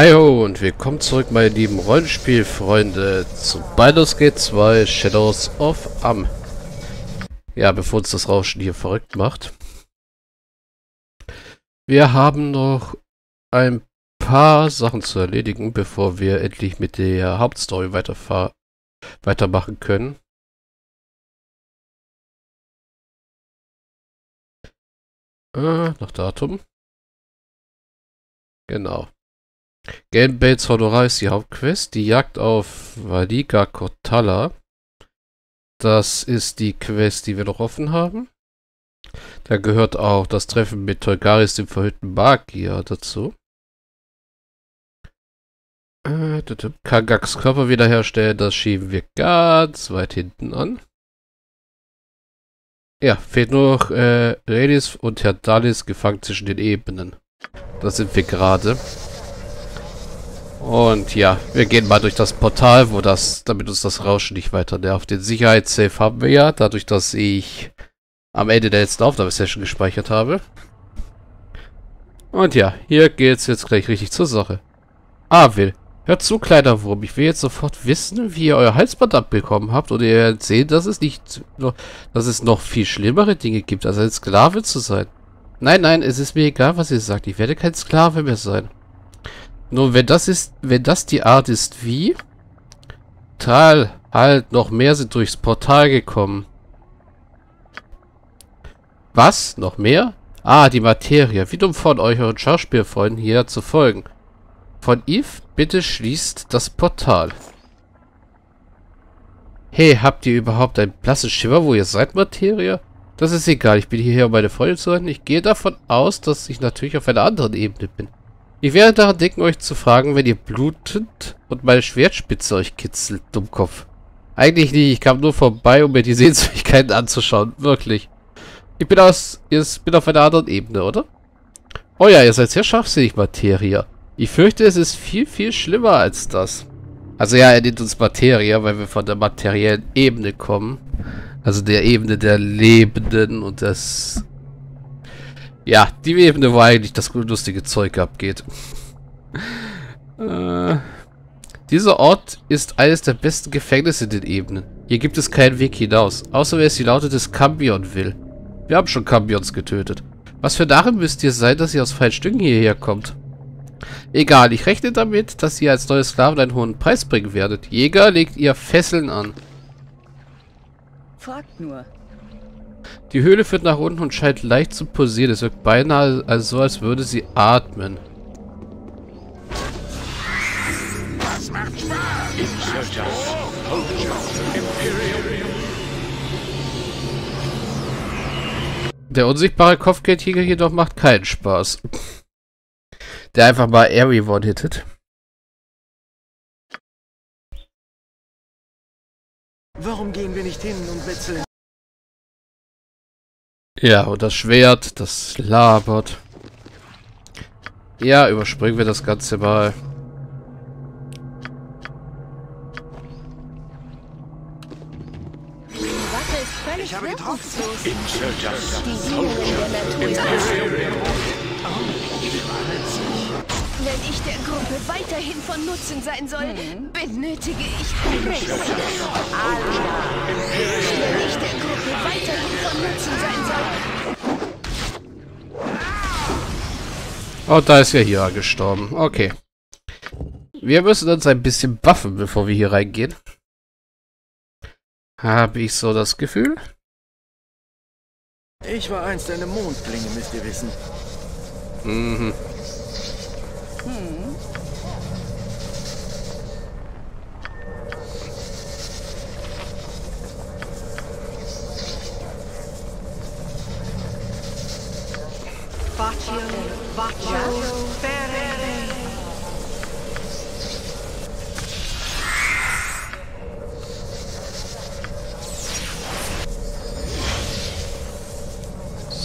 Hi ho und willkommen zurück, meine lieben Rollenspielfreunde, zu Baldur's Gate 2 Shadows of Amn. Ja, bevor uns das Rauschen hier verrückt macht. Wir haben noch ein paar Sachen zu erledigen, bevor wir endlich mit der Hauptstory weitermachen können. Nach Datum. Genau. Gamebates Honorar ist die Hauptquest. Die Jagd auf Valygar Corthala. Das ist die Quest, die wir noch offen haben. Da gehört auch das Treffen mit Tolgaris, dem verhüllten Magier, dazu. Kagax Körper wiederherstellen, das schieben wir ganz weit hinten an. Ja, fehlt nur noch Renis und Haer'Dalis gefangen zwischen den Ebenen. Da sind wir gerade. Und ja, wir gehen mal durch das Portal, wo damit uns das Rauschen nicht weiter nervt. Den Sicherheitssafe haben wir ja, dadurch, dass ich am Ende der letzten Aufnahmesession gespeichert habe. Und ja, hier geht's jetzt gleich richtig zur Sache. Will, hört zu, kleiner Wurm. Ich will jetzt sofort wissen, wie ihr euer Halsband abbekommen habt. Und ihr werdet sehen, dass es noch viel schlimmere Dinge gibt, als ein Sklave zu sein. Nein, nein, es ist mir egal, was ihr sagt. Ich werde kein Sklave mehr sein. Nun, wenn das die Art ist wie... noch mehr sind durchs Portal gekommen. Was? Noch mehr? Ah, die Materia. Wie dumm von euch, euren Schauspielfreunden hier zu folgen. Von Yves, bitte schließt das Portal. Hey, habt ihr überhaupt einen blassen Schimmer, wo ihr seid, Materia? Das ist egal, ich bin hierher, um meine Freunde zu retten. Ich gehe davon aus, dass ich natürlich auf einer anderen Ebene bin. Ich werde daran denken, euch zu fragen, wenn ihr blutet und meine Schwertspitze euch kitzelt, Dummkopf. Eigentlich nicht, ich kam nur vorbei, um mir die Sehenswürdigkeiten anzuschauen, wirklich. Ich bin auf einer anderen Ebene, oder? Oh ja, ihr seid sehr scharfsinnig, Materia. Ich fürchte, es ist viel, viel schlimmer als das. Also ja, er nennt uns Materia, weil wir von der materiellen Ebene kommen. Also der Ebene der Lebenden und des... Ja, die Ebene, wo eigentlich das lustige Zeug abgeht. Dieser Ort ist eines der besten Gefängnisse in den Ebenen. Hier gibt es keinen Weg hinaus, außer wer es die Laute des Kambion will. Wir haben schon Kambions getötet. Was für Narren müsst ihr sein, dass ihr aus freien Stücken hierher kommt? Egal, ich rechne damit, dass ihr als neue Sklaven einen hohen Preis bringen werdet. Jäger, legt ihr Fesseln an. Fragt nur. Die Höhle führt nach unten und scheint leicht zu pulsieren. Es wirkt beinahe so, als würde sie atmen. Das macht Spaß. Der unsichtbare Kopfgeldjäger jedoch macht keinen Spaß. Der einfach mal everyone hittet. Warum gehen wir nicht hin und wechseln? Ja, und das Schwert, das labert. Ja, überspringen wir das Ganze mal. Ich habe getroffen. Wenn ich der Gruppe weiterhin von Nutzen sein soll, benötige ich Kagax. Wenn ich der Gruppe weiterhin von Nutzen sein soll... Oh, da ist ja hier gestorben. Okay. Wir müssen uns ein bisschen buffen, bevor wir hier reingehen. Habe ich so das Gefühl? Ich war einst eine Mondklinge, müsst ihr wissen. Mhm.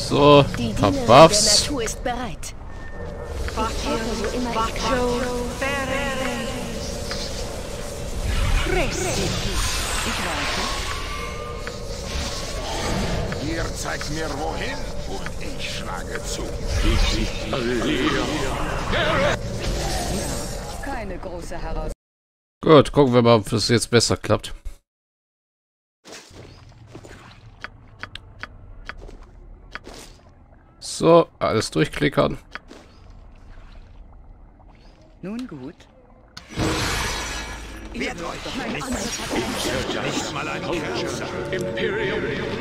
So, die Buffs. Der Natur ist bereit. Ihr zeigt mir wohin und ich schlage zu. keine große Herausforderung. Gut, gucken wir mal, ob das jetzt besser klappt. So, alles durchklickern. Nun gut.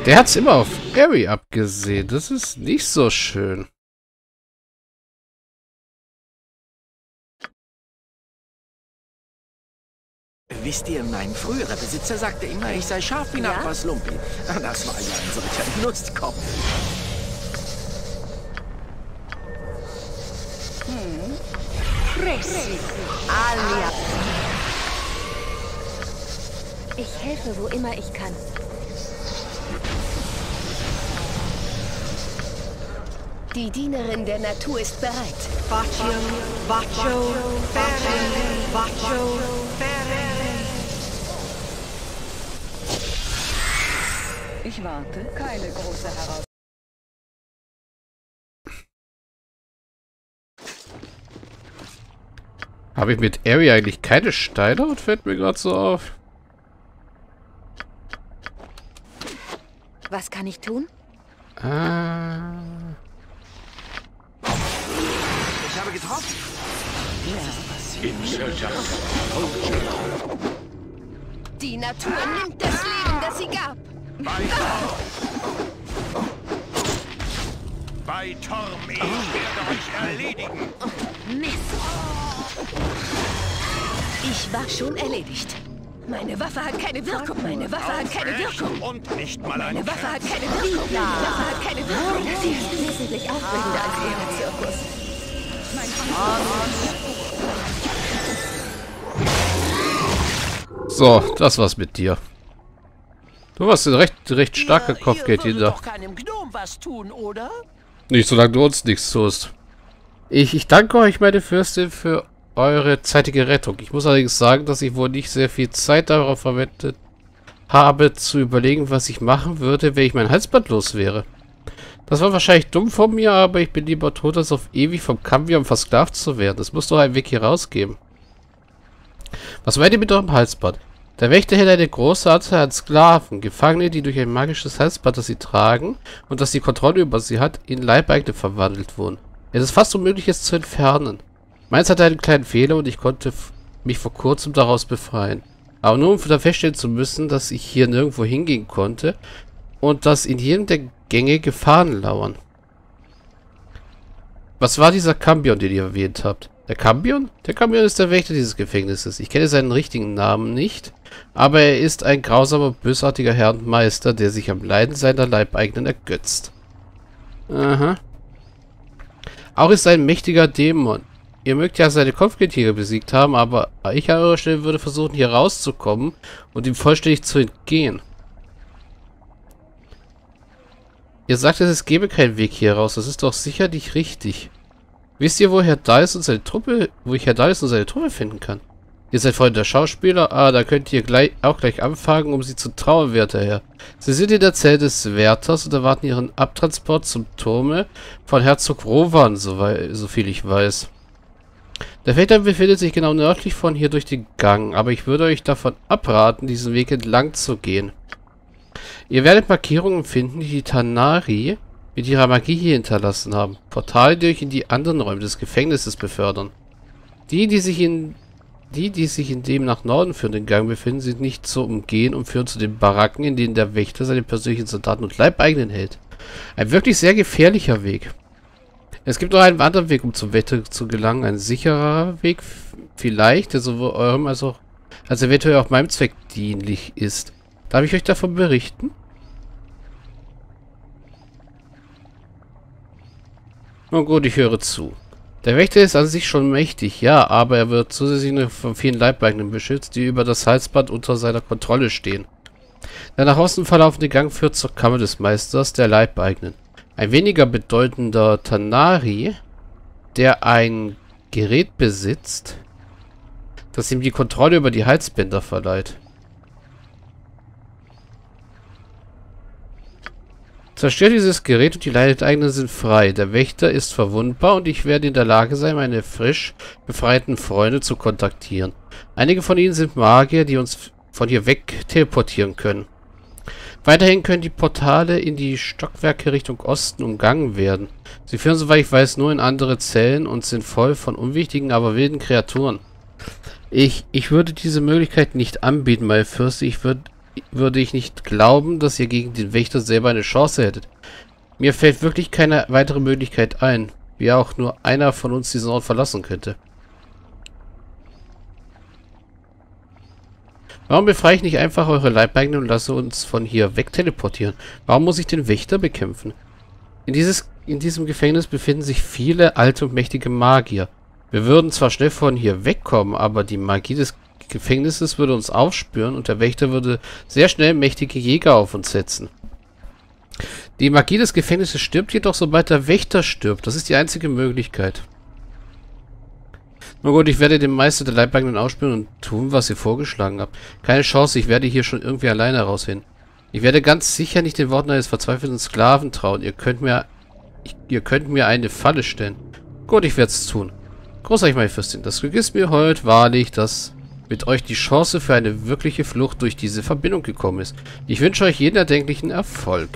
Der hat's immer auf Harry abgesehen. Das ist nicht so schön. Wisst ihr, mein früherer Besitzer sagte immer, ich sei scharf wie Nachbars Lumpi. Das war ja ein solcher Nusskopf. Alia. Ich helfe, wo immer ich kann. Die Dienerin der Natur ist bereit. Ich warte, keine große Herausforderung. Habe ich mit Harry eigentlich keine Steine? Und fällt mir gerade so auf. Was kann ich tun? Ich habe getroffen. Die Natur nimmt das Leben, das sie gab. Bei Torm, ich werde euch erledigen. Ich war schon erledigt. Meine Waffe hat keine Wirkung. Meine Waffe hat keine Wirkung. Und nicht mal eine. Meine Waffe hat keine Wirkung. Meine Waffe hat keine Wirkung. Sie ist wesentlich aufregender als ihr Zirkus. So, das war's mit dir. Du hast ein recht starker Kopfgeld hier. Doch keinem Gnom was tun, oder? Nicht, solange du uns nichts tust. Ich danke euch, meine Fürstin, für eure zeitige Rettung. Ich muss allerdings sagen, dass ich wohl nicht sehr viel Zeit darauf verwendet habe, zu überlegen, was ich machen würde, wenn ich mein Halsband los wäre. Das war wahrscheinlich dumm von mir, aber ich bin lieber tot, als auf ewig vom Kambion versklavt zu werden. Es muss doch einen Weg hier rausgeben. Was meint ihr mit eurem Halsband? Der Wächter hält eine große Anzahl an Sklaven, Gefangene, die durch ein magisches Halsband, das sie tragen und das die Kontrolle über sie hat, in Leibeigene verwandelt wurden. Es ist fast unmöglich, es zu entfernen. Meins hatte einen kleinen Fehler und ich konnte mich vor kurzem daraus befreien. Aber nur um wieder feststellen zu müssen, dass ich hier nirgendwo hingehen konnte und dass in jedem der Gänge Gefahren lauern. Was war dieser Kambion, den ihr erwähnt habt? Der Kambion? Der Kambion ist der Wächter dieses Gefängnisses. Ich kenne seinen richtigen Namen nicht, aber er ist ein grausamer, bösartiger Herr und Meister, der sich am Leiden seiner Leibeigenen ergötzt. Aha. Auch ist er ein mächtiger Dämon. Ihr mögt ja seine Kopfgeldjäger besiegt haben, aber ich an eurer Stelle würde versuchen, hier rauszukommen und ihm vollständig zu entgehen. Ihr sagt, es gäbe keinen Weg hier raus. Das ist doch sicher nicht richtig. Wisst ihr, wo Haer'Dalis und seine Truppe, wo ich Haer'Dalis und seine Truppe finden kann? Ihr seid Freunde der Schauspieler? Ah, da könnt ihr gleich anfangen, um sie zu trauen, werter Herr. Sie sind in der Zelle des Wärters und erwarten ihren Abtransport zum Turme von Herzog Rowan, soviel ich weiß. Der Väter befindet sich genau nördlich von hier durch den Gang, aber ich würde euch davon abraten, diesen Weg entlang zu gehen. Ihr werdet Markierungen finden, die die Tanari mit ihrer Magie hier hinterlassen haben. Portale, die euch in die anderen Räume des Gefängnisses befördern. Die sich in dem nach Norden führenden Gang befinden, sind nicht zu umgehen und führen zu den Baracken, in denen der Wächter seine persönlichen Soldaten und Leibeigenen hält. Ein wirklich sehr gefährlicher Weg. Es gibt noch einen anderen Weg, um zum Wächter zu gelangen. Ein sicherer Weg, vielleicht, der sowohl eurem als eventuell auch meinem Zweck dienlich ist. Darf ich euch davon berichten? Nun gut, ich höre zu. Der Wächter ist an sich schon mächtig, ja, aber er wird zusätzlich noch von vielen Leibeigenen beschützt, die über das Halsband unter seiner Kontrolle stehen. Der nach außen verlaufende Gang führt zur Kammer des Meisters, der Leibeigenen. Ein weniger bedeutender Tanari, der ein Gerät besitzt, das ihm die Kontrolle über die Halsbänder verleiht. Zerstört dieses Gerät und die Leibeigenen sind frei. Der Wächter ist verwundbar und ich werde in der Lage sein, meine frisch befreiten Freunde zu kontaktieren. Einige von ihnen sind Magier, die uns von hier weg teleportieren können. Weiterhin können die Portale in die Stockwerke Richtung Osten umgangen werden. Sie führen, soweit ich weiß, nur in andere Zellen und sind voll von unwichtigen, aber wilden Kreaturen. Ich würde diese Möglichkeit nicht anbieten, mein Fürst. Würde ich nicht glauben, dass ihr gegen den Wächter selber eine Chance hättet. Mir fällt wirklich keine weitere Möglichkeit ein, wie auch nur einer von uns diesen Ort verlassen könnte. Warum befreie ich nicht einfach eure Leibeigenen und lasse uns von hier wegteleportieren? Warum muss ich den Wächter bekämpfen? In diesem Gefängnis befinden sich viele alte und mächtige Magier. Wir würden zwar schnell von hier wegkommen, aber die Magie des Gefängnisses würde uns aufspüren und der Wächter würde sehr schnell mächtige Jäger auf uns setzen. Die Magie des Gefängnisses stirbt jedoch, sobald der Wächter stirbt. Das ist die einzige Möglichkeit. Na gut, ich werde den Meister der Leibeigenen ausspüren und tun, was ihr vorgeschlagen habt. Keine Chance, ich werde hier schon irgendwie alleine rausfinden. Ich werde ganz sicher nicht den Worten eines verzweifelten Sklaven trauen. Ihr könnt mir eine Falle stellen. Gut, ich werde es tun. Großartig, meine Fürstin. Das Glück ist mir heute wahrlich, dass mit euch die Chance für eine wirkliche Flucht durch diese Verbindung gekommen ist. Ich wünsche euch jeden erdenklichen Erfolg.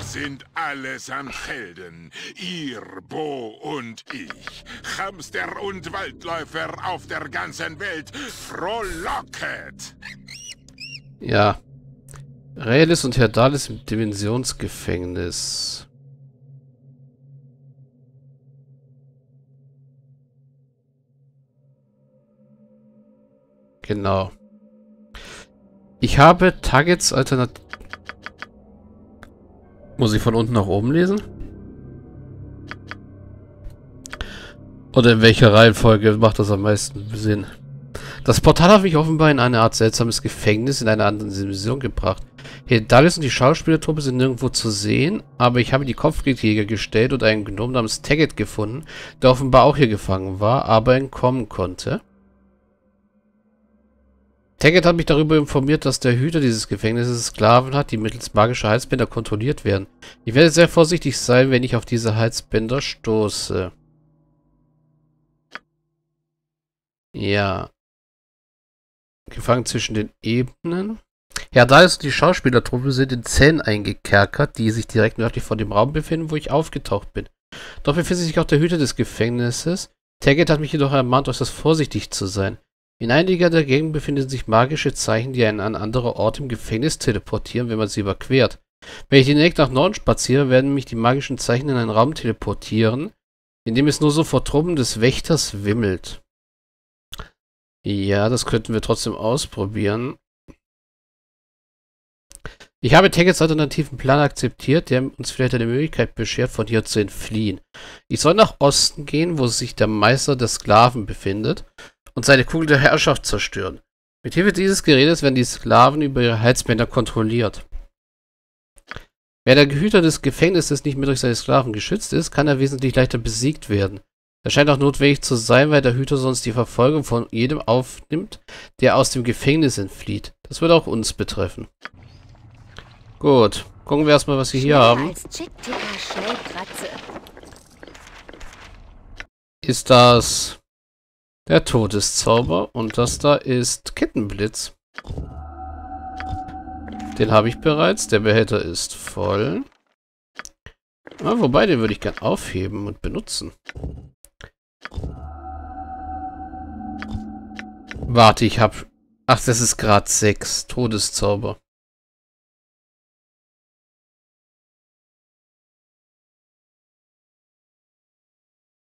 Sind alles am Felden. Ihr, Bo und ich. Hamster und Waldläufer auf der ganzen Welt. Frohlocket! Ja. Haer'Dalis und Haer'Dalis im Dimensionsgefängnis. Genau. Ich habe Taggetts Alternative. Muss ich von unten nach oben lesen? Oder in welcher Reihenfolge macht das am meisten Sinn? Das Portal hat mich offenbar in eine Art seltsames Gefängnis in einer anderen Dimension gebracht. Haer'Dalis und die Schauspielertruppe sind nirgendwo zu sehen, aber ich habe die Kopfgeldjäger gestellt und einen Gnom namens Taggett gefunden, der offenbar auch hier gefangen war, aber entkommen konnte. Taggett hat mich darüber informiert, dass der Hüter dieses Gefängnisses Sklaven hat, die mittels magischer Halsbänder kontrolliert werden. Ich werde sehr vorsichtig sein, wenn ich auf diese Halsbänder stoße. Ja. Gefangen zwischen den Ebenen. Haer'Dalis und die Schauspielertruppe sind in Zellen eingekerkert, die sich direkt nördlich von dem Raum befinden, wo ich aufgetaucht bin. Dort befindet sich auch der Hüter des Gefängnisses. Taggett hat mich jedoch ermahnt, äußerst vorsichtig zu sein. In einiger der Gegend befinden sich magische Zeichen, die einen an andere Orte im Gefängnis teleportieren, wenn man sie überquert. Wenn ich den Weg nach Norden spaziere, werden mich die magischen Zeichen in einen Raum teleportieren, in dem es nur so vor Truppen des Wächters wimmelt. Ja, das könnten wir trotzdem ausprobieren. Ich habe Taggetts alternativen Plan akzeptiert, der uns vielleicht eine Möglichkeit beschert, von hier zu entfliehen. Ich soll nach Osten gehen, wo sich der Meister der Sklaven befindet, und seine Kugel der Herrschaft zerstören. Mit Hilfe dieses Gerätes werden die Sklaven über ihre Halsbänder kontrolliert. Wer der Hüter des Gefängnisses nicht mehr durch seine Sklaven geschützt ist, kann er wesentlich leichter besiegt werden. Das scheint auch notwendig zu sein, weil der Hüter sonst die Verfolgung von jedem aufnimmt, der aus dem Gefängnis entflieht. Das würde auch uns betreffen. Gut, gucken wir erstmal, was wir hier haben. Ist das der Todeszauber und das da ist Kettenblitz. Den habe ich bereits. Der Behälter ist voll. Ah, wobei, den würde ich gern aufheben und benutzen. Warte, ich habe... Ach, das ist Grad 6. Todeszauber.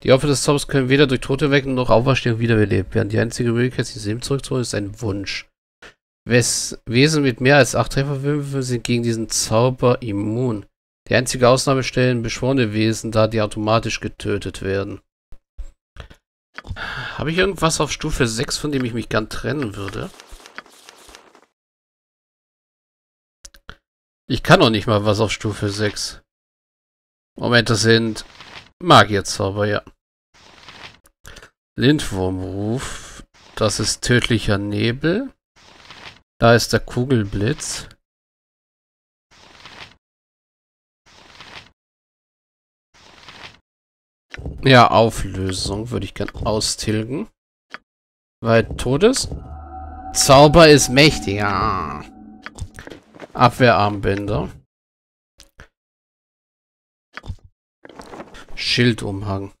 Die Opfer des Zaubers können weder durch Tote wecken noch Auferstehung wiederbelebt werden. Die einzige Möglichkeit, die Seelen zurückzuholen, ist ein Wunsch. Wesen mit mehr als 8 Trefferwürfen sind gegen diesen Zauber immun. Die einzige Ausnahme stellen beschworene Wesen, da die automatisch getötet werden. Habe ich irgendwas auf Stufe 6, von dem ich mich gern trennen würde? Ich kann noch nicht mal was auf Stufe 6. Moment, das sind... Magierzauber, ja. Lindwurmruf. Das ist tödlicher Nebel. Da ist der Kugelblitz. Ja, Auflösung würde ich gerne austilgen. Weil Todeszauber ist mächtiger. Abwehrarmbänder. Schildumhang.